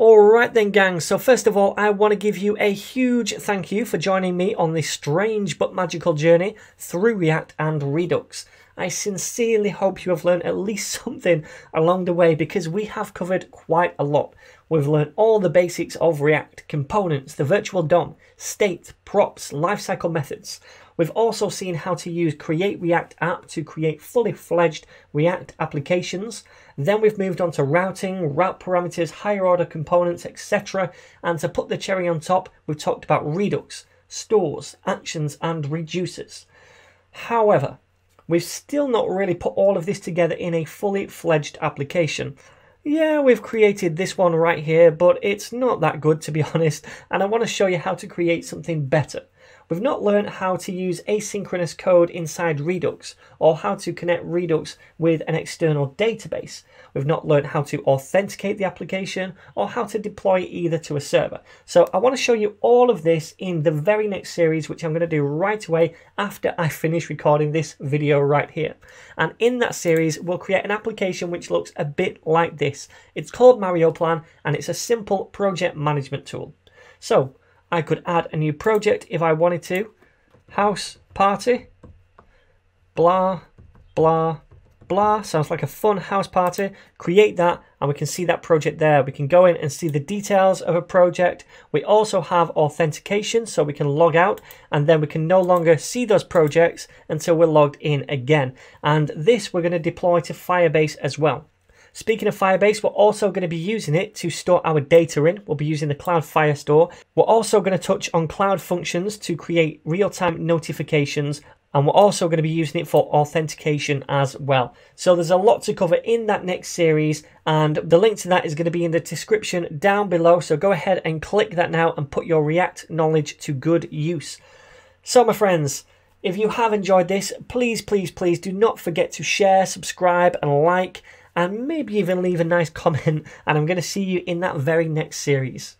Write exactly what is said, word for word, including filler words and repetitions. Alright then, gang, so first of all, I want to give you a huge thank you for joining me on this strange but magical journey through React and Redux. I sincerely hope you have learned at least something along the way, because we have covered quite a lot. We've learned all the basics of React, components, the virtual D O M, state, props, lifecycle methods. We've also seen how to use Create React App to create fully fledged React applications. Then we've moved on to routing, route parameters, higher order components, et cetera. And to put the cherry on top, we've talked about Redux, stores, actions, and reducers. However, we've still not really put all of this together in a fully fledged application. Yeah, we've created this one right here, but it's not that good, to be honest, and I want to show you how to create something better. We've not learned how to use asynchronous code inside Redux, or how to connect Redux with an external database. We've not learned how to authenticate the application, or how to deploy either to a server. So I want to show you all of this in the very next series, which I'm going to do right away after I finish recording this video right here. And in that series, we'll create an application which looks a bit like this. It's called Mario Plan, and it's a simple project management tool. So I could add a new project if I wanted to. House party, blah, blah, blah. Sounds like a fun house party. Create that, and we can see that project there. We can go in and see the details of a project. We also have authentication, so we can log out, and then we can no longer see those projects until we're logged in again. And this we're going to deploy to Firebase as well. Speaking of Firebase, we're also going to be using it to store our data in. We'll be using the Cloud Firestore. We're also going to touch on Cloud Functions to create real-time notifications, and we're also going to be using it for authentication as well. So there's a lot to cover in that next series, and the link to that is going to be in the description down below. So go ahead and click that now and put your React knowledge to good use. So my friends, if you have enjoyed this, please, please, please do not forget to share, subscribe, and like, and maybe even leave a nice comment, and I'm going to see you in that very next series.